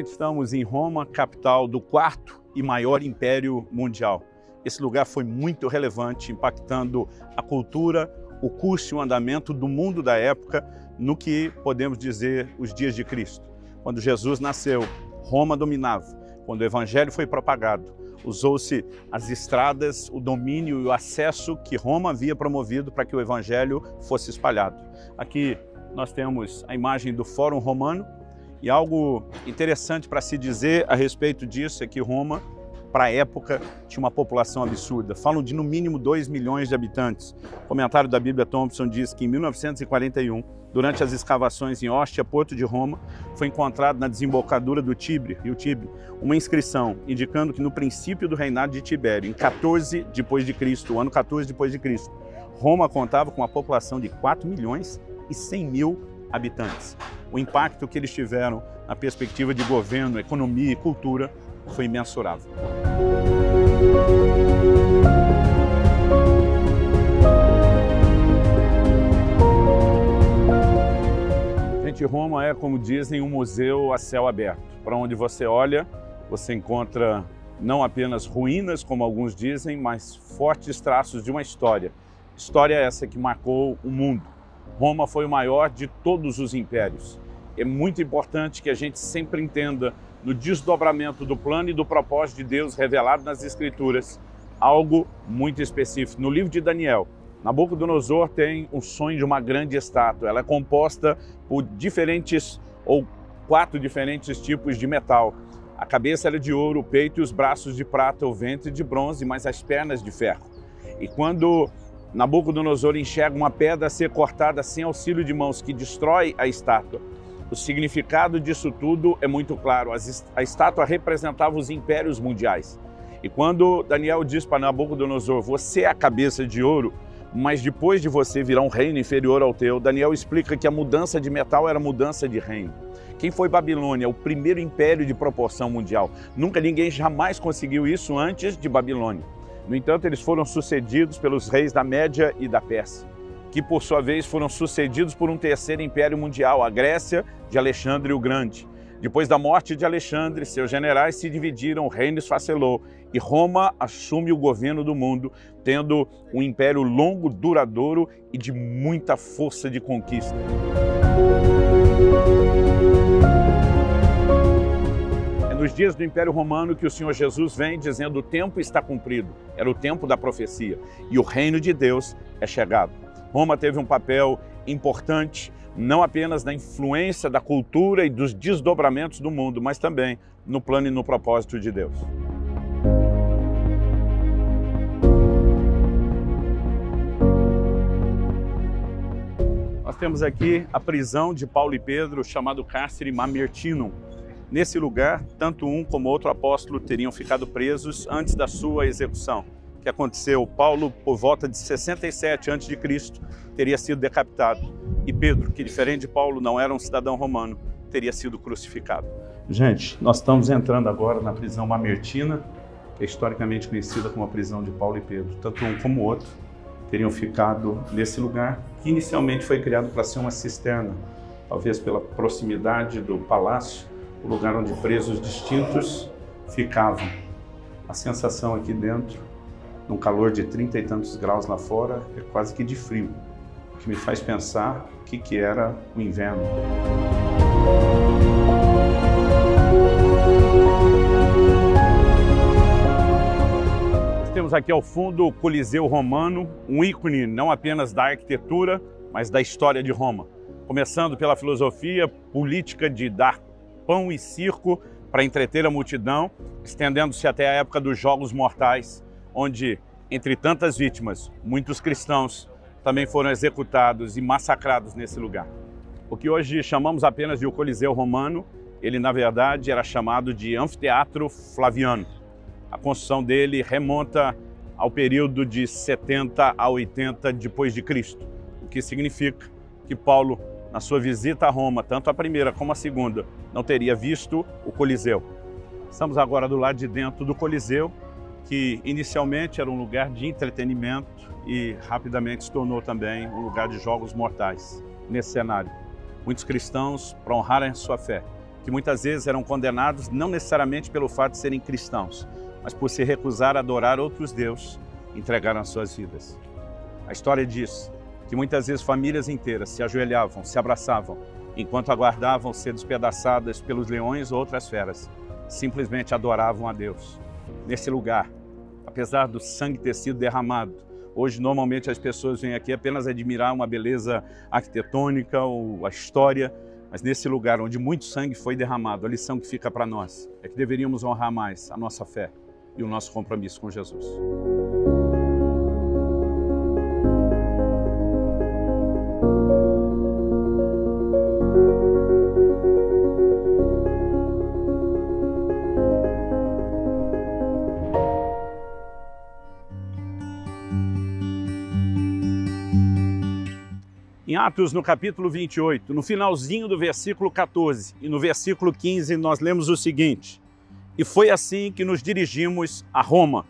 gente estamos em Roma, capital do quarto e maior império mundial. Esse lugar foi muito relevante, impactando a cultura, o curso e o andamento do mundo da época, no que podemos dizer os dias de Cristo. Quando Jesus nasceu, Roma dominava. Quando o evangelho foi propagado, usou-se as estradas, o domínio e o acesso que Roma havia promovido para que o evangelho fosse espalhado. Aqui nós temos a imagem do Fórum Romano, e algo interessante para se dizer a respeito disso é que Roma, para a época, tinha uma população absurda. Falam de no mínimo 2 milhões de habitantes. O comentário da Bíblia Thompson diz que em 1941, durante as escavações em Óstia, porto de Roma, foi encontrado na desembocadura do Tibre, rio Tibre, uma inscrição indicando que no princípio do reinado de Tibério, em 14 depois de Cristo, o ano 14 depois de Cristo, Roma contava com uma população de 4 milhões e 100 mil habitantes. O impacto que eles tiveram na perspectiva de governo, economia e cultura foi imensurável. Gente, Roma é, como dizem, um museu a céu aberto. Para onde você olha, você encontra não apenas ruínas, como alguns dizem, mas fortes traços de uma história. História essa que marcou o mundo. Roma foi o maior de todos os impérios. É muito importante que a gente sempre entenda no desdobramento do plano e do propósito de Deus revelado nas Escrituras, algo muito específico. No livro de Daniel, Nabucodonosor tem um sonho de uma grande estátua. Ela é composta por quatro diferentes tipos de metal. A cabeça era de ouro, o peito e os braços de prata, o ventre de bronze, mas as pernas de ferro. E quando Nabucodonosor enxerga uma pedra a ser cortada sem auxílio de mãos, que destrói a estátua, o significado disso tudo é muito claro. A estátua representava os impérios mundiais. E quando Daniel diz para Nabucodonosor, você é a cabeça de ouro, mas depois de você virá um reino inferior ao teu, Daniel explica que a mudança de metal era mudança de reino. Quem foi Babilônia? O primeiro império de proporção mundial. Nunca ninguém jamais conseguiu isso antes de Babilônia. No entanto, eles foram sucedidos pelos reis da Média e da Pérsia, que por sua vez foram sucedidos por um terceiro império mundial, a Grécia de Alexandre o Grande. Depois da morte de Alexandre, seus generais se dividiram, o reino esfacelou e Roma assume o governo do mundo, tendo um império longo, duradouro e de muita força de conquista. É nos dias do Império Romano que o Senhor Jesus vem dizendo o tempo está cumprido, era o tempo da profecia e o reino de Deus é chegado. Roma teve um papel importante, não apenas na influência da cultura e dos desdobramentos do mundo, mas também no plano e no propósito de Deus. Nós temos aqui a prisão de Paulo e Pedro, chamado Cárcere Mamertino. Nesse lugar, tanto um como outro apóstolo teriam ficado presos antes da sua execução. Que aconteceu, Paulo, por volta de 67 a.C., teria sido decapitado. E Pedro, que diferente de Paulo, não era um cidadão romano, teria sido crucificado. Gente, nós estamos entrando agora na prisão Mamertina, que é historicamente conhecida como a prisão de Paulo e Pedro. Tanto um como o outro teriam ficado nesse lugar, que inicialmente foi criado para ser uma cisterna, talvez pela proximidade do palácio, o lugar onde presos distintos ficavam. A sensação aqui dentro, num calor de 30 e tantos graus lá fora, é quase que de frio, o que me faz pensar o que era o inverno. Nós temos aqui ao fundo o Coliseu Romano, um ícone não apenas da arquitetura, mas da história de Roma. Começando pela filosofia política de dar pão e circo para entreter a multidão, estendendo-se até a época dos Jogos Mortais, onde, entre tantas vítimas, muitos cristãos também foram executados e massacrados nesse lugar. O que hoje chamamos apenas de o Coliseu Romano, ele na verdade era chamado de Anfiteatro Flaviano. A construção dele remonta ao período de 70 a 80 depois de Cristo, o que significa que Paulo, na sua visita a Roma, tanto a primeira como a segunda, não teria visto o Coliseu. Estamos agora do lado de dentro do Coliseu, que inicialmente era um lugar de entretenimento e rapidamente se tornou também um lugar de jogos mortais. Nesse cenário, muitos cristãos, para honrar a sua fé, que que muitas vezes eram condenados não necessariamente pelo fato de serem cristãos, mas por se recusar a adorar outros deuses, entregaram as suas vidas. A história diz que muitas vezes famílias inteiras se ajoelhavam, se abraçavam, enquanto aguardavam ser despedaçadas pelos leões ou outras feras, simplesmente adoravam a Deus. Nesse lugar, apesar do sangue ter sido derramado, hoje normalmente as pessoas vêm aqui apenas admirar uma beleza arquitetônica ou a história, mas nesse lugar onde muito sangue foi derramado, a lição que fica para nós é que deveríamos honrar mais a nossa fé e o nosso compromisso com Jesus. Em Atos, no capítulo 28, no finalzinho do versículo 14 e no versículo 15, nós lemos o seguinte: E foi assim que nos dirigimos a Roma.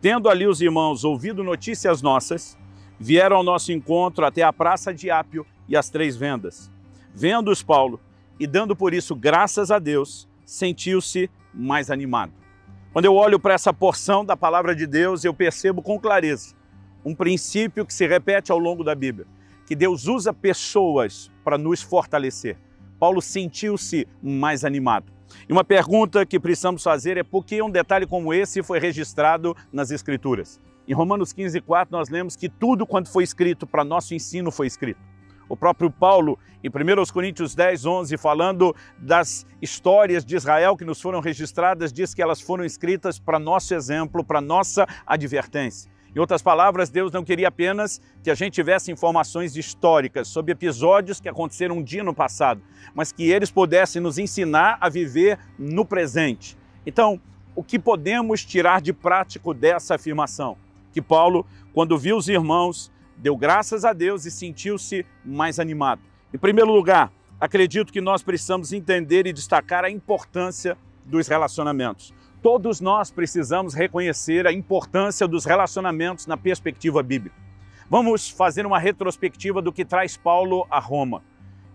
Tendo ali os irmãos ouvido notícias nossas, vieram ao nosso encontro até a praça de Ápio e as Três Vendas. Vendo-os Paulo e dando por isso graças a Deus, sentiu-se mais animado. Quando eu olho para essa porção da palavra de Deus, eu percebo com clareza um princípio que se repete ao longo da Bíblia, que Deus usa pessoas para nos fortalecer. Paulo sentiu-se mais animado. E uma pergunta que precisamos fazer é por que um detalhe como esse foi registrado nas Escrituras? Em Romanos 15:4 nós lemos que tudo quanto foi escrito para nosso ensino foi escrito. O próprio Paulo, em 1 Coríntios 10:11, falando das histórias de Israel que nos foram registradas, diz que elas foram escritas para nosso exemplo, para nossa advertência. Em outras palavras, Deus não queria apenas que a gente tivesse informações históricas sobre episódios que aconteceram um dia no passado, mas que eles pudessem nos ensinar a viver no presente. Então, o que podemos tirar de prático dessa afirmação? Que Paulo, quando viu os irmãos, deu graças a Deus e sentiu-se mais animado. Em primeiro lugar, acredito que nós precisamos entender e destacar a importância dos relacionamentos. Todos nós precisamos reconhecer a importância dos relacionamentos na perspectiva bíblica. Vamos fazer uma retrospectiva do que traz Paulo a Roma.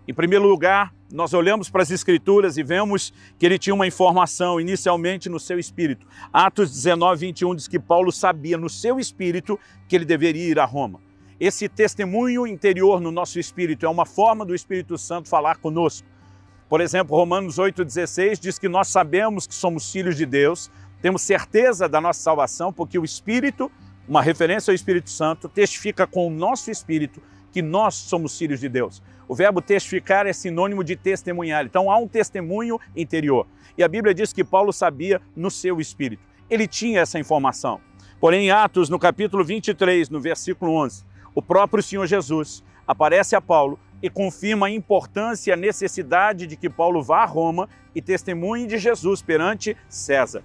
Em primeiro lugar, nós olhamos para as Escrituras e vemos que ele tinha uma informação inicialmente no seu espírito. Atos 19:21 diz que Paulo sabia no seu espírito que ele deveria ir a Roma. Esse testemunho interior no nosso espírito é uma forma do Espírito Santo falar conosco. Por exemplo, Romanos 8,16 diz que nós sabemos que somos filhos de Deus, temos certeza da nossa salvação, porque o Espírito, uma referência ao Espírito Santo, testifica com o nosso Espírito que nós somos filhos de Deus. O verbo testificar é sinônimo de testemunhar, então há um testemunho interior. E a Bíblia diz que Paulo sabia no seu Espírito, ele tinha essa informação. Porém, em Atos, no capítulo 23, no versículo 11, o próprio Senhor Jesus aparece a Paulo e confirma a importância e a necessidade de que Paulo vá a Roma e testemunhe de Jesus perante César.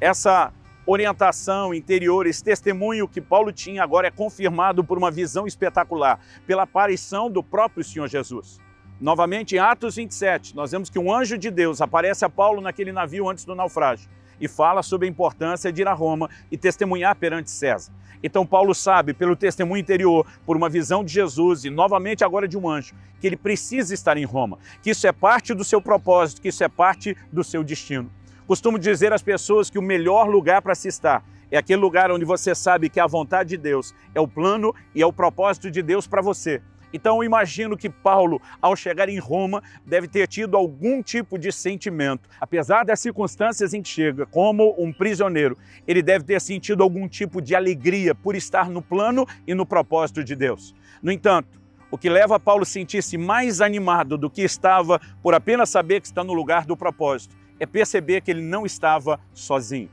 Essa orientação interior, esse testemunho que Paulo tinha agora é confirmado por uma visão espetacular, pela aparição do próprio Senhor Jesus. Novamente, em Atos 27, nós vemos que um anjo de Deus aparece a Paulo naquele navio antes do naufrágio e fala sobre a importância de ir a Roma e testemunhar perante César. Então Paulo sabe, pelo testemunho interior, por uma visão de Jesus e novamente agora de um anjo, que ele precisa estar em Roma, que isso é parte do seu propósito, que isso é parte do seu destino. Costumo dizer às pessoas que o melhor lugar para se estar é aquele lugar onde você sabe que a vontade de Deus é o plano e é o propósito de Deus para você. Então eu imagino que Paulo, ao chegar em Roma, deve ter tido algum tipo de sentimento. Apesar das circunstâncias em que chega, como um prisioneiro, ele deve ter sentido algum tipo de alegria por estar no plano e no propósito de Deus. No entanto, o que leva Paulo a sentir-se mais animado do que estava por apenas saber que está no lugar do propósito, é perceber que ele não estava sozinho.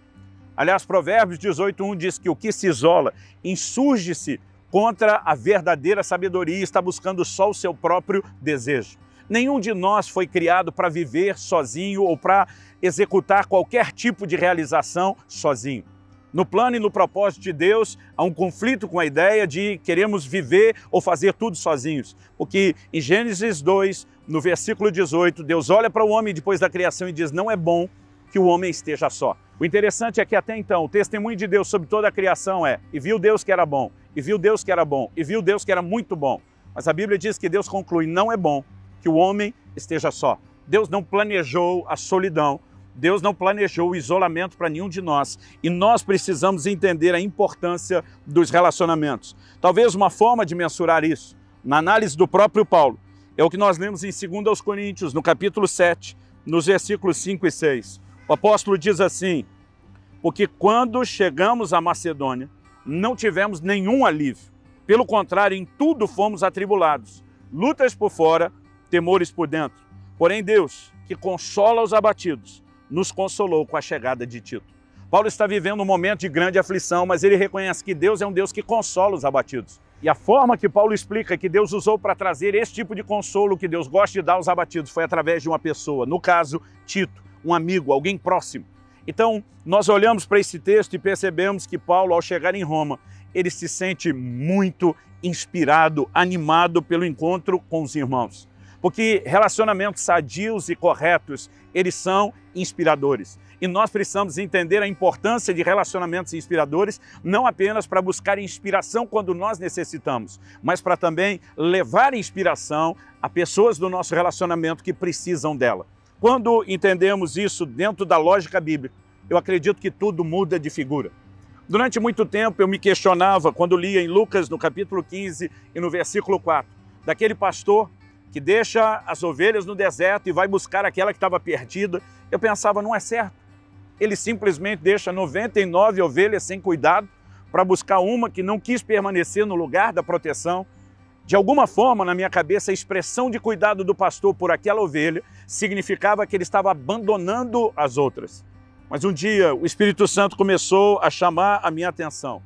Aliás, Provérbios 18:1 diz que o que se isola insurge-se contra a verdadeira sabedoria, está buscando só o seu próprio desejo. Nenhum de nós foi criado para viver sozinho ou para executar qualquer tipo de realização sozinho. No plano e no propósito de Deus, há um conflito com a ideia de queremos viver ou fazer tudo sozinhos. Porque em Gênesis 2, no versículo 18, Deus olha para o homem depois da criação e diz: não é bom que o homem esteja só. O interessante é que até então o testemunho de Deus sobre toda a criação é: e viu Deus que era bom, e viu Deus que era bom, e viu Deus que era muito bom. Mas a Bíblia diz que Deus conclui: não é bom que o homem esteja só. Deus não planejou a solidão, Deus não planejou o isolamento para nenhum de nós. E nós precisamos entender a importância dos relacionamentos. Talvez uma forma de mensurar isso, na análise do próprio Paulo, é o que nós lemos em 2 Coríntios, no capítulo 7, nos versículos 5 e 6. O apóstolo diz assim: porque quando chegamos à Macedônia, não tivemos nenhum alívio. Pelo contrário, em tudo fomos atribulados. Lutas por fora, temores por dentro. Porém, Deus, que consola os abatidos, nos consolou com a chegada de Tito. Paulo está vivendo um momento de grande aflição, mas ele reconhece que Deus é um Deus que consola os abatidos. E a forma que Paulo explica que Deus usou para trazer esse tipo de consolo que Deus gosta de dar aos abatidos foi através de uma pessoa, no caso, Tito, um amigo, alguém próximo. Então, nós olhamos para esse texto e percebemos que Paulo, ao chegar em Roma, ele se sente muito inspirado, animado pelo encontro com os irmãos. Porque relacionamentos sadios e corretos, eles são inspiradores. E nós precisamos entender a importância de relacionamentos inspiradores, não apenas para buscar inspiração quando nós necessitamos, mas para também levar inspiração a pessoas do nosso relacionamento que precisam dela. Quando entendemos isso dentro da lógica bíblica, eu acredito que tudo muda de figura. Durante muito tempo eu me questionava quando lia em Lucas, no capítulo 15 e no versículo 4, daquele pastor que deixa as ovelhas no deserto e vai buscar aquela que estava perdida. Eu pensava, não é certo. Ele simplesmente deixa 99 ovelhas sem cuidado para buscar uma que não quis permanecer no lugar da proteção. De alguma forma, na minha cabeça, a expressão de cuidado do pastor por aquela ovelha significava que ele estava abandonando as outras. Mas um dia o Espírito Santo começou a chamar a minha atenção.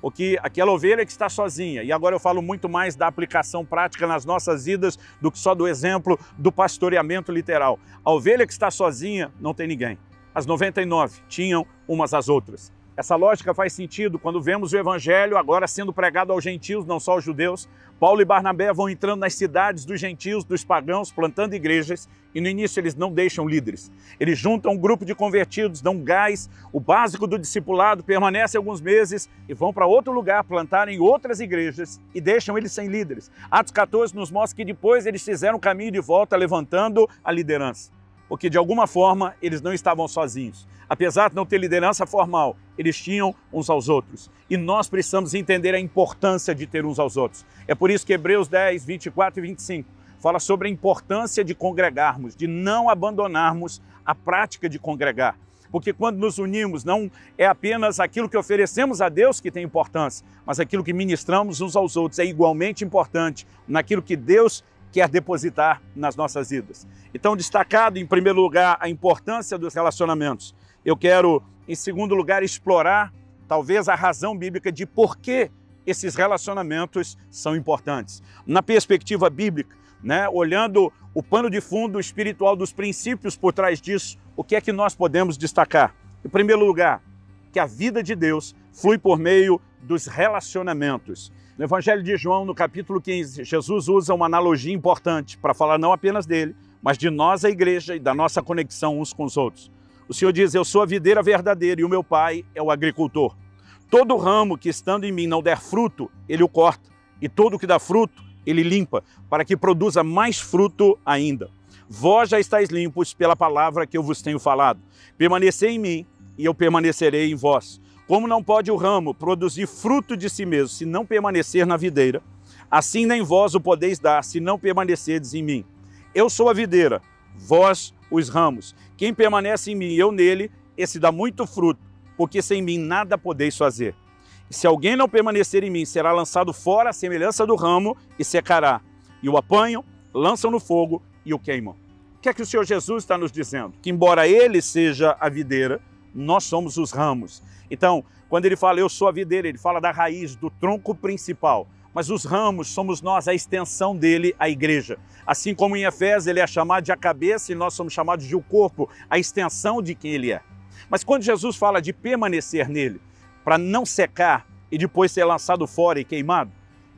Porque aquela ovelha que está sozinha, e agora eu falo muito mais da aplicação prática nas nossas vidas do que só do exemplo do pastoreamento literal. A ovelha que está sozinha não tem ninguém. As 99 tinham umas às outras. Essa lógica faz sentido quando vemos o Evangelho agora sendo pregado aos gentios, não só aos judeus. Paulo e Barnabé vão entrando nas cidades dos gentios, dos pagãos, plantando igrejas, e no início eles não deixam líderes. Eles juntam um grupo de convertidos, dão gás, o básico do discipulado permanece alguns meses e vão para outro lugar plantarem outras igrejas e deixam eles sem líderes. Atos 14 nos mostra que depois eles fizeram o caminho de volta levantando a liderança, porque de alguma forma eles não estavam sozinhos. Apesar de não ter liderança formal, eles tinham uns aos outros. E nós precisamos entender a importância de ter uns aos outros. É por isso que Hebreus 10, 24 e 25 fala sobre a importância de congregarmos, de não abandonarmos a prática de congregar. Porque quando nos unimos, não é apenas aquilo que oferecemos a Deus que tem importância, mas aquilo que ministramos uns aos outros é igualmente importante naquilo que Deus quer depositar nas nossas vidas. Então, destacado em primeiro lugar a importância dos relacionamentos, eu quero, em segundo lugar, explorar talvez a razão bíblica de por que esses relacionamentos são importantes. Na perspectiva bíblica, olhando o pano de fundo espiritual dos princípios por trás disso, o que é que nós podemos destacar? Em primeiro lugar, que a vida de Deus flui por meio dos relacionamentos. No Evangelho de João, no capítulo 15, Jesus usa uma analogia importante para falar não apenas dele, mas de nós, a igreja, e da nossa conexão uns com os outros. O Senhor diz: eu sou a videira verdadeira e o meu pai é o agricultor. Todo ramo que estando em mim não der fruto, ele o corta, e todo que dá fruto, ele limpa, para que produza mais fruto ainda. Vós já estáis limpos pela palavra que eu vos tenho falado. Permanecei em mim e eu permanecerei em vós. Como não pode o ramo produzir fruto de si mesmo, se não permanecer na videira, assim nem vós o podeis dar, se não permanecerdes em mim. Eu sou a videira, vós os ramos. Quem permanece em mim e eu nele, esse dá muito fruto, porque sem mim nada podeis fazer. E se alguém não permanecer em mim, será lançado fora à semelhança do ramo e secará. E o apanham, lançam no fogo e o queimam. O que é que o Senhor Jesus está nos dizendo? Que embora ele seja a videira, nós somos os ramos. Então, quando ele fala eu sou a videira, ele fala da raiz, do tronco principal. Mas os ramos somos nós, a extensão dele, a igreja. Assim como em Efésios ele é chamado de a cabeça e nós somos chamados de o corpo, a extensão de quem ele é. Mas quando Jesus fala de permanecer nele, para não secar e depois ser lançado fora e queimado,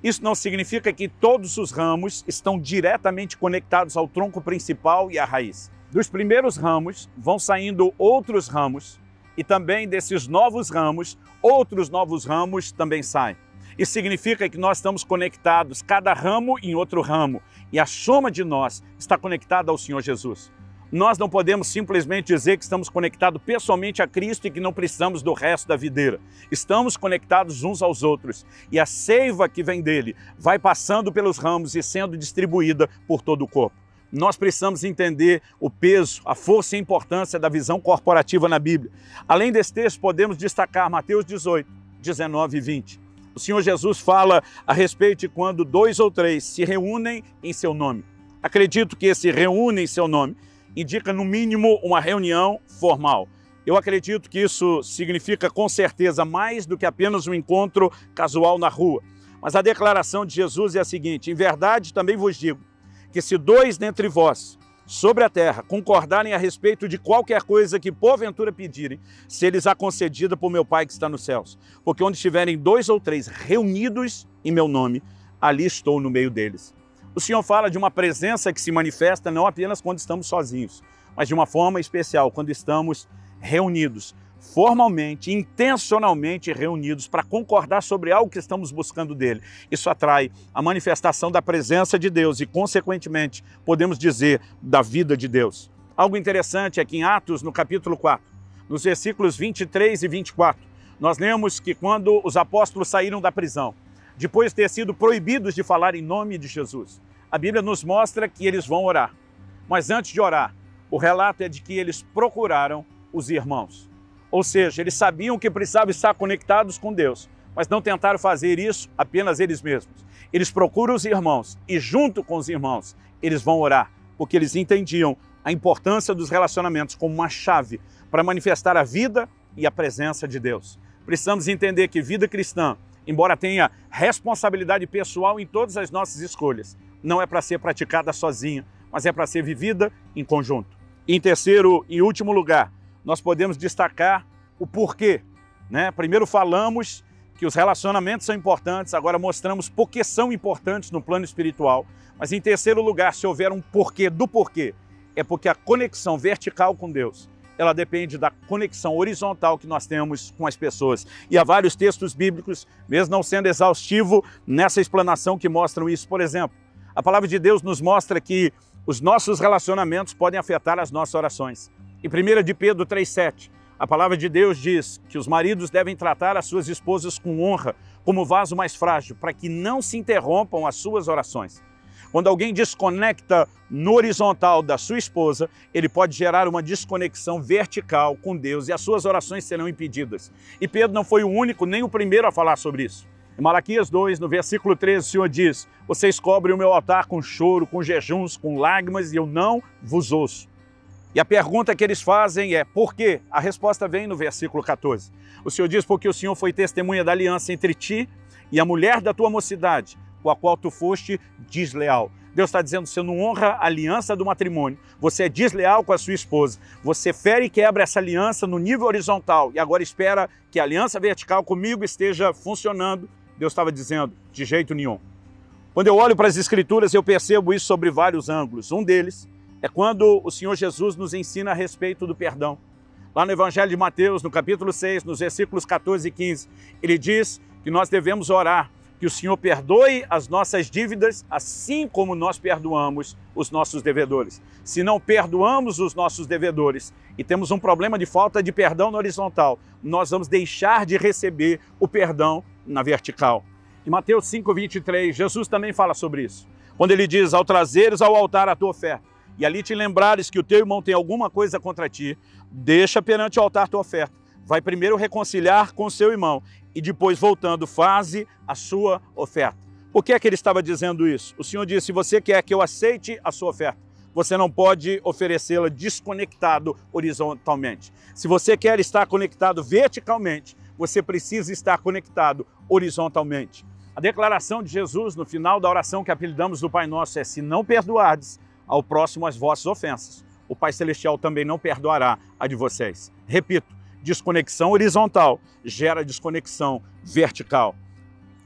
isso não significa que todos os ramos estão diretamente conectados ao tronco principal e à raiz. Dos primeiros ramos vão saindo outros ramos, e também desses novos ramos, outros novos ramos também saem. Isso significa que nós estamos conectados, cada ramo em outro ramo, e a soma de nós está conectada ao Senhor Jesus. Nós não podemos simplesmente dizer que estamos conectados pessoalmente a Cristo e que não precisamos do resto da videira. Estamos conectados uns aos outros, e a seiva que vem dele vai passando pelos ramos e sendo distribuída por todo o corpo. Nós precisamos entender o peso, a força e a importância da visão corporativa na Bíblia. Além desse texto, podemos destacar Mateus 18, 19 e 20. O Senhor Jesus fala a respeito de quando 2 ou 3 se reúnem em seu nome. Acredito que esse reúne em seu nome indica, no mínimo, uma reunião formal. Eu acredito que isso significa, com certeza, mais do que apenas um encontro casual na rua. Mas a declaração de Jesus é a seguinte: em verdade, também vos digo, que se 2 dentre vós, sobre a terra, concordarem a respeito de qualquer coisa que porventura pedirem, seres a concedida por meu Pai que está nos céus. Porque onde estiverem 2 ou 3 reunidos em meu nome, ali estou no meio deles. O Senhor fala de uma presença que se manifesta não apenas quando estamos sozinhos, mas de uma forma especial, quando estamos reunidos, formalmente, intencionalmente reunidos para concordar sobre algo que estamos buscando dele. Isso atrai a manifestação da presença de Deus e, consequentemente, podemos dizer, da vida de Deus. Algo interessante é que em Atos, no capítulo 4, nos versículos 23 e 24, nós lemos que quando os apóstolos saíram da prisão, depois de ter sido proibidos de falar em nome de Jesus, a Bíblia nos mostra que eles vão orar. Mas antes de orar, o relato é de que eles procuraram os irmãos. Ou seja, eles sabiam que precisavam estar conectados com Deus, mas não tentaram fazer isso apenas eles mesmos. Eles procuram os irmãos e junto com os irmãos eles vão orar, porque eles entendiam a importância dos relacionamentos como uma chave para manifestar a vida e a presença de Deus. Precisamos entender que vida cristã, embora tenha responsabilidade pessoal em todas as nossas escolhas, não é para ser praticada sozinha, mas é para ser vivida em conjunto. Em terceiro e último lugar, nós podemos destacar o porquê, né? Primeiro falamos que os relacionamentos são importantes, agora mostramos por que são importantes no plano espiritual. Mas em terceiro lugar, se houver um porquê do porquê, é porque a conexão vertical com Deus, ela depende da conexão horizontal que nós temos com as pessoas. E há vários textos bíblicos, mesmo não sendo exaustivo, nessa explanação que mostram isso. Por exemplo, a palavra de Deus nos mostra que os nossos relacionamentos podem afetar as nossas orações. Em 1 de Pedro 3,7, a palavra de Deus diz que os maridos devem tratar as suas esposas com honra, como vaso mais frágil, para que não se interrompam as suas orações. Quando alguém desconecta no horizontal da sua esposa, ele pode gerar uma desconexão vertical com Deus e as suas orações serão impedidas. E Pedro não foi o único nem o primeiro a falar sobre isso. Em Malaquias 2, no versículo 13, o Senhor diz: vocês cobrem o meu altar com choro, com jejuns, com lágrimas e eu não vos ouço. E a pergunta que eles fazem é: por quê? A resposta vem no versículo 14. O Senhor diz: porque o Senhor foi testemunha da aliança entre ti e a mulher da tua mocidade, com a qual tu foste desleal. Deus está dizendo: você não honra a aliança do matrimônio, você é desleal com a sua esposa, você fere e quebra essa aliança no nível horizontal e agora espera que a aliança vertical comigo esteja funcionando. Deus estava dizendo: de jeito nenhum. Quando eu olho para as Escrituras, eu percebo isso sobre vários ângulos. Um deles é quando o Senhor Jesus nos ensina a respeito do perdão. Lá no Evangelho de Mateus, no capítulo 6, nos versículos 14 e 15, ele diz que nós devemos orar, que o Senhor perdoe as nossas dívidas, assim como nós perdoamos os nossos devedores. Se não perdoamos os nossos devedores e temos um problema de falta de perdão no horizontal, nós vamos deixar de receber o perdão na vertical. Em Mateus 5, 23, Jesus também fala sobre isso, quando ele diz: ao trazeres ao altar a tua oferta, e ali te lembrares que o teu irmão tem alguma coisa contra ti, deixa perante o altar tua oferta, vai primeiro reconciliar com seu irmão e depois, voltando, faze a sua oferta. Por que é que ele estava dizendo isso? O Senhor disse: se você quer que eu aceite a sua oferta, você não pode oferecê-la desconectado horizontalmente. Se você quer estar conectado verticalmente, você precisa estar conectado horizontalmente. A declaração de Jesus no final da oração que apelidamos do Pai Nosso é: se não perdoardes ao próximo as vossas ofensas, o Pai Celestial também não perdoará a de vocês. Repito, desconexão horizontal gera desconexão vertical.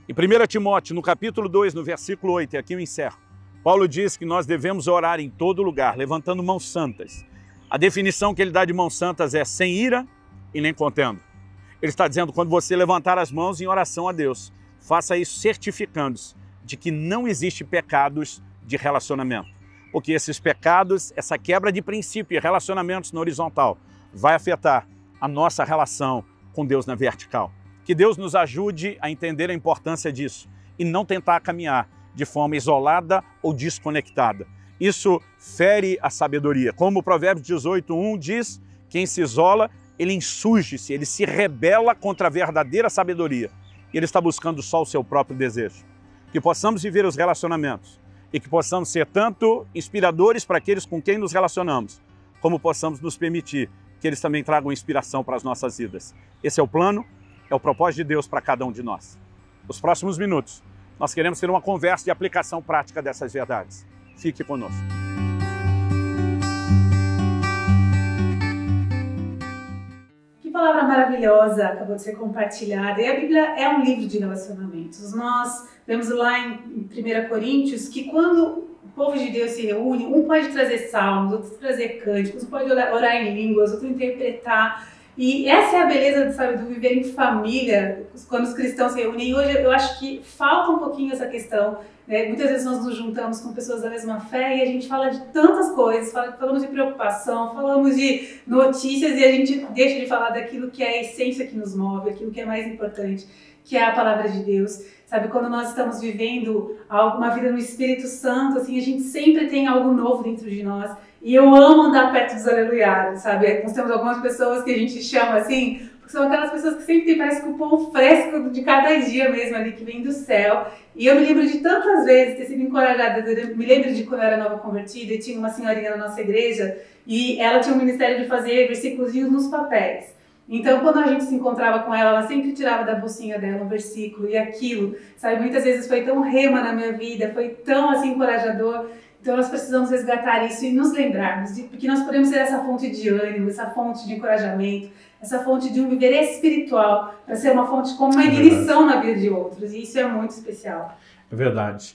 Em 1 Timóteo, no capítulo 2, no versículo 8, e aqui eu encerro, Paulo diz que nós devemos orar em todo lugar, levantando mãos santas. A definição que ele dá de mãos santas é sem ira e nem contendo. Ele está dizendo: quando você levantar as mãos em oração a Deus, Faça isso certificando-se de que não existe pecados de relacionamento, porque esses pecados, essa quebra de princípio e relacionamentos na horizontal vai afetar a nossa relação com Deus na vertical. Que Deus nos ajude a entender a importância disso e não tentar caminhar de forma isolada ou desconectada. Isso fere a sabedoria. Como o Provérbios 18:1 diz, quem se isola, ele insurge-se, ele se rebela contra a verdadeira sabedoria. E ele está buscando só o seu próprio desejo. Que possamos viver os relacionamentos e que possamos ser tanto inspiradores para aqueles com quem nos relacionamos, como possamos nos permitir que eles também tragam inspiração para as nossas vidas. Esse é o plano, é o propósito de Deus para cada um de nós. Nos próximos minutos, nós queremos ter uma conversa de aplicação prática dessas verdades. Fique conosco. Que palavra maravilhosa acabou de ser compartilhada. E a Bíblia é um livro de relacionamentos. Nós vemos lá em 1 Coríntios que quando o povo de Deus se reúne, um pode trazer salmos, outro trazer cânticos, um pode orar em línguas, outro interpretar. E essa é a beleza, sabe, do viver em família, quando os cristãos se reúnem. E hoje eu acho que falta um pouquinho essa questão, né? Muitas vezes nós nos juntamos com pessoas da mesma fé e a gente fala de tantas coisas, falamos de preocupação, falamos de notícias e a gente deixa de falar daquilo que é a essência que nos move, aquilo que é mais importante, que é a palavra de Deus. Sabe, quando nós estamos vivendo uma vida no Espírito Santo, assim, a gente sempre tem algo novo dentro de nós. E eu amo andar perto dos aleluiados, sabe? Nós temos algumas pessoas que a gente chama assim, porque são aquelas pessoas que sempre tem, parece que o pão fresco de cada dia mesmo ali, que vem do céu. E eu me lembro de tantas vezes ter sido encorajada, eu me lembro de quando eu era nova convertida e tinha uma senhorinha na nossa igreja e ela tinha um ministério de fazer versículos nos papéis. Então, quando a gente se encontrava com ela, ela sempre tirava da bolsinha dela um versículo e aquilo, sabe? Muitas vezes foi tão rema na minha vida, foi tão, assim, encorajador. Então, nós precisamos resgatar isso e nos lembrarmos de que nós podemos ser essa fonte de ânimo, essa fonte de encorajamento, essa fonte de um viver espiritual, para ser uma fonte como uma ignição na vida de outros. E isso é muito especial. É verdade.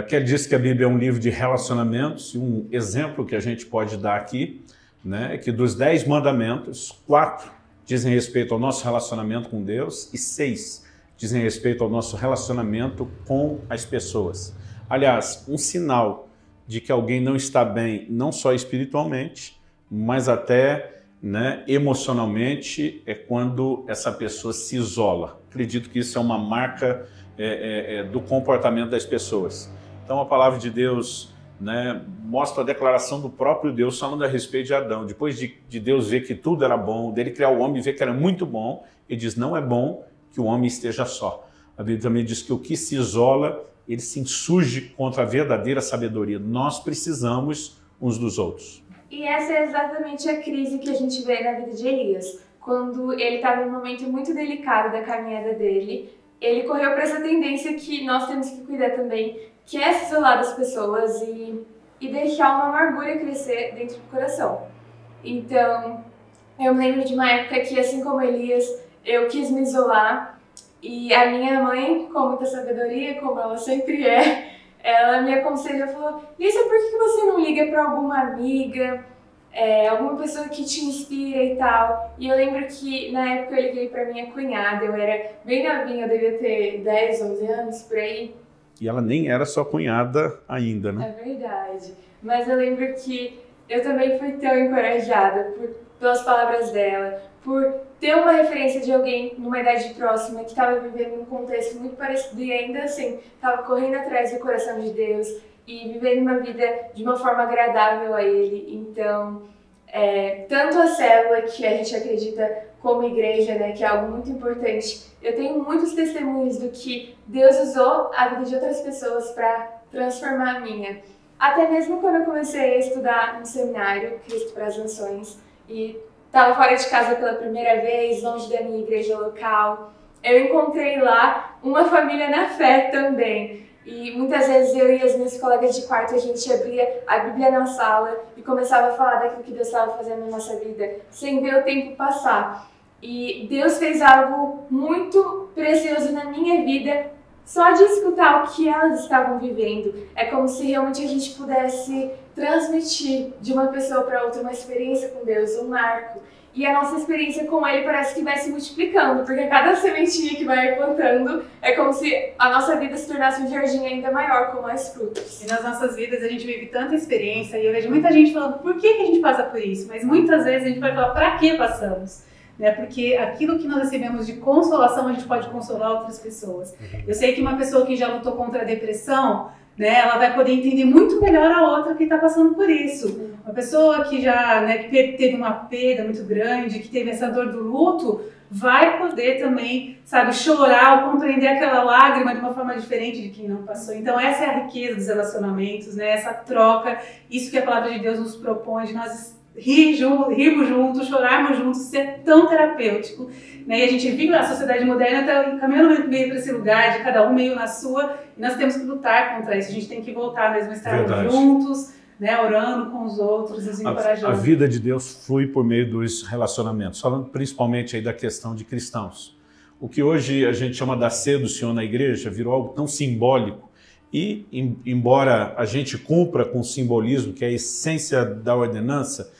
Aquele disse que a Bíblia é um livro de relacionamentos, e um exemplo que a gente pode dar aqui, né, é que dos 10 mandamentos, 4 dizem respeito ao nosso relacionamento com Deus e 6 dizem respeito ao nosso relacionamento com as pessoas. Aliás, um sinal de que alguém não está bem, não só espiritualmente, mas até, né, emocionalmente, é quando essa pessoa se isola. Acredito que isso é uma marca do comportamento das pessoas. Então a palavra de Deus, né, mostra a declaração do próprio Deus falando a respeito de Adão. Depois de Deus ver que tudo era bom, dele criar o homem e ver que era muito bom, ele diz, não é bom que o homem esteja só. A Bíblia também diz que o que se isola, ele se insurge contra a verdadeira sabedoria. Nós precisamos uns dos outros. E essa é exatamente a crise que a gente vê na vida de Elias. Quando ele estava em um momento muito delicado da caminhada dele, ele correu para essa tendência que nós temos que cuidar também, que é se isolar das pessoas e deixar uma amargura crescer dentro do coração. Então, eu me lembro de uma época que, assim como Elias, eu quis me isolar e a minha mãe, com muita sabedoria, como ela sempre é, ela me aconselhou e falou, Lícia, por que você não liga para alguma amiga, alguma pessoa que te inspira e tal? E eu lembro que na época eu liguei para minha cunhada, eu era bem novinha, eu devia ter 10, 11 anos, por aí. E ela nem era sua cunhada ainda, né? É verdade. Mas eu lembro que eu também fui tão encorajada pelas palavras dela, por ter uma referência de alguém numa idade próxima que estava vivendo um contexto muito parecido e ainda assim estava correndo atrás do coração de Deus e vivendo uma vida de uma forma agradável a Ele. Então, tanto a célula que a gente acredita como igreja, né, que é algo muito importante, eu tenho muitos testemunhos do que Deus usou a vida de outras pessoas para transformar a minha. Até mesmo quando eu comecei a estudar no seminário Cristo para as Nações e estava fora de casa pela primeira vez, longe da minha igreja local, eu encontrei lá uma família na fé também. E muitas vezes eu e as minhas colegas de quarto, a gente abria a Bíblia na sala e começava a falar daquilo que Deus estava fazendo na nossa vida, sem ver o tempo passar. E Deus fez algo muito precioso na minha vida, só de escutar o que elas estavam vivendo. É como se realmente a gente pudesse transmitir de uma pessoa para outra uma experiência com Deus, um marco. E a nossa experiência com ele parece que vai se multiplicando, porque cada sementinha que vai plantando é como se a nossa vida se tornasse um jardim ainda maior, com mais frutos. E nas nossas vidas a gente vive tanta experiência, e eu vejo muita gente falando, por que a gente passa por isso? Mas muitas vezes a gente pode falar, pra que passamos? Né? Porque aquilo que nós recebemos de consolação, a gente pode consolar outras pessoas. Eu sei que uma pessoa que já lutou contra a depressão, né, ela vai poder entender muito melhor a outra que está passando por isso. Uma pessoa que já que teve uma perda muito grande, que teve essa dor do luto, vai poder também, sabe, chorar ou compreender aquela lágrima de uma forma diferente de quem não passou. Então essa é a riqueza dos relacionamentos, né, essa troca, isso que a Palavra de Deus nos propõe, de nós rirmos juntos, chorarmos juntos, isso é tão terapêutico. Né? E a gente vive na sociedade moderna, está caminhando meio para esse lugar, de cada um meio na sua, e nós temos que lutar contra isso, a gente tem que voltar mesmo a estar juntos, né? Orando com os outros, nos encorajando. A vida de Deus flui por meio dos relacionamentos, falando principalmente aí da questão de cristãos. O que hoje a gente chama da ceia do Senhor na igreja virou algo tão simbólico, e embora a gente cumpra com o simbolismo, que é a essência da ordenança,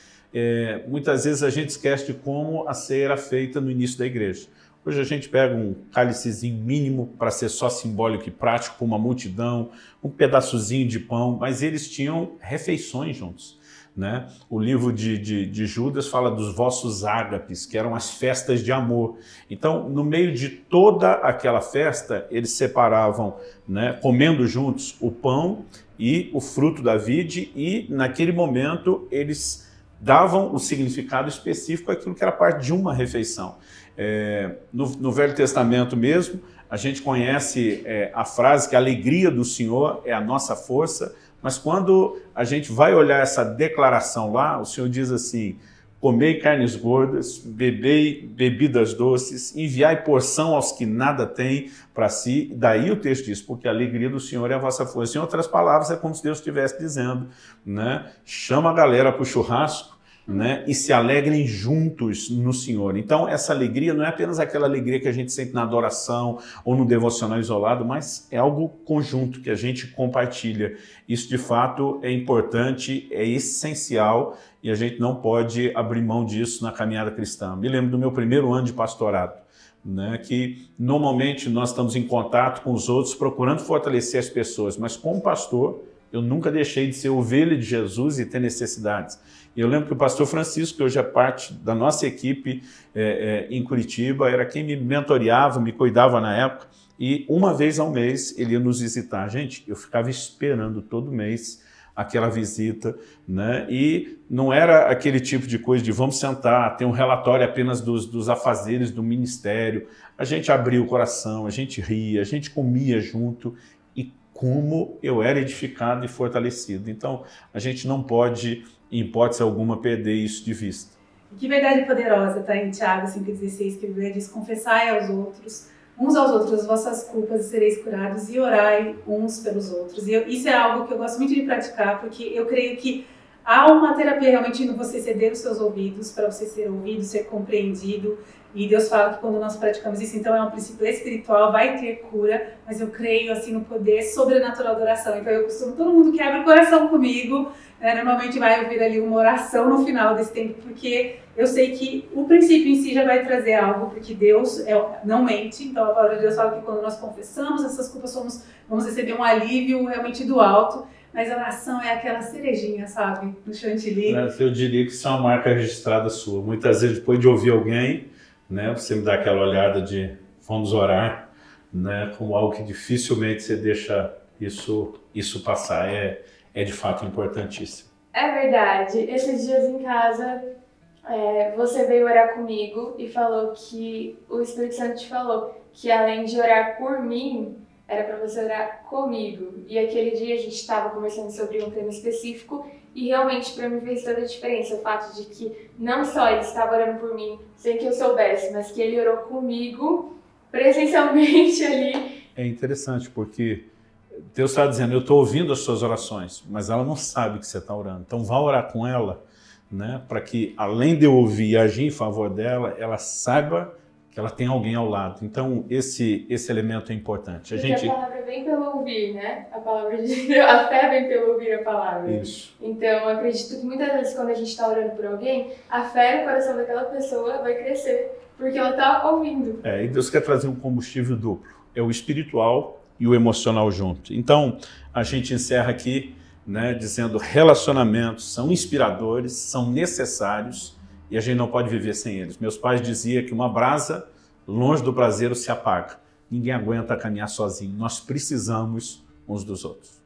muitas vezes a gente esquece de como a ceia era feita no início da igreja. Hoje a gente pega um cálicezinho mínimo para ser só simbólico e prático para uma multidão, um pedaçozinho de pão, mas eles tinham refeições juntos. Né? O livro de Judas fala dos vossos ágapes, que eram as festas de amor. Então, no meio de toda aquela festa, eles separavam, né, comendo juntos o pão e o fruto da vide, e naquele momento eles davam o significado específico àquilo que era parte de uma refeição. No Velho Testamento mesmo, a gente conhece a frase que a alegria do Senhor é a nossa força, mas quando a gente vai olhar essa declaração lá, o Senhor diz assim, comei carnes gordas, bebei bebidas doces, enviai porção aos que nada têm para si. Daí o texto diz, porque a alegria do Senhor é a vossa força. Em outras palavras, é como se Deus estivesse dizendo, né? Chama a galera para o churrasco, né? E se alegrem juntos no Senhor. Então essa alegria não é apenas aquela alegria que a gente sente na adoração ou no devocional isolado, mas é algo conjunto que a gente compartilha. Isso de fato é importante, é essencial, e a gente não pode abrir mão disso na caminhada cristã. Me lembro do meu primeiro ano de pastorado, né, que normalmente nós estamos em contato com os outros procurando fortalecer as pessoas, mas como pastor eu nunca deixei de ser ovelha de Jesus e ter necessidades. E eu lembro que o pastor Francisco, que hoje é parte da nossa equipe em Curitiba, era quem me mentoreava, me cuidava na época, e uma vez ao mês ele ia nos visitar. Gente, eu ficava esperando todo mês aquela visita, né? E não era aquele tipo de coisa de vamos sentar, tem um relatório apenas dos afazeres do ministério. A gente abria o coração, a gente ria, a gente comia junto, como eu era edificado e fortalecido. Então, a gente não pode, em hipótese alguma, perder isso de vista. Que verdade poderosa está em Tiago 5,16, que a Bíblia diz, confessai uns aos outros as vossas culpas e sereis curados, e orai uns pelos outros. Isso é algo que eu gosto muito de praticar, porque eu creio que há uma terapia realmente no você ceder os seus ouvidos, para você ser ouvido, ser compreendido. E Deus fala que quando nós praticamos isso, então é um princípio espiritual, vai ter cura, mas eu creio assim no poder sobrenatural da oração. Então eu costumo, todo mundo que abre o coração comigo, né, normalmente vai ouvir ali uma oração no final desse tempo, porque eu sei que o princípio em si já vai trazer algo, porque Deus não mente. Então a palavra de Deus fala que quando nós confessamos essas culpas, vamos receber um alívio realmente do alto. Mas a oração é aquela cerejinha, sabe, no chantilly. Eu diria que isso é uma marca registrada sua. Muitas vezes, depois de ouvir alguém, né, você me dá aquela olhada de vamos orar, né, como algo que dificilmente você deixa isso passar. É de fato importantíssimo. É verdade. Esses dias em casa, você veio orar comigo e falou que o Espírito Santo te falou que além de orar por mim, era para você orar comigo. E aquele dia a gente estava conversando sobre um tema específico. E realmente para mim fez toda a diferença o fato de que não só ele estava orando por mim, sem que eu soubesse, mas que ele orou comigo presencialmente ali. É interessante porque Deus está dizendo, eu estou ouvindo as suas orações, mas ela não sabe que você está orando. Então vá orar com ela, né, para que além de eu ouvir e agir em favor dela, ela saiba que ela tem alguém ao lado. Então, esse elemento é importante. A gente... a palavra vem pelo ouvir, né? A palavra de Deus, a fé vem pelo ouvir a palavra. Isso. Então, eu acredito que muitas vezes quando a gente está orando por alguém, a fé no coração daquela pessoa vai crescer, porque ela está ouvindo. É, e Deus quer trazer um combustível duplo. É o espiritual e o emocional junto. Então, a gente encerra aqui, né, dizendo relacionamentos são inspiradores, são necessários, e a gente não pode viver sem eles. Meus pais diziam que uma brasa, longe do braseiro, se apaga. Ninguém aguenta caminhar sozinho. Nós precisamos uns dos outros.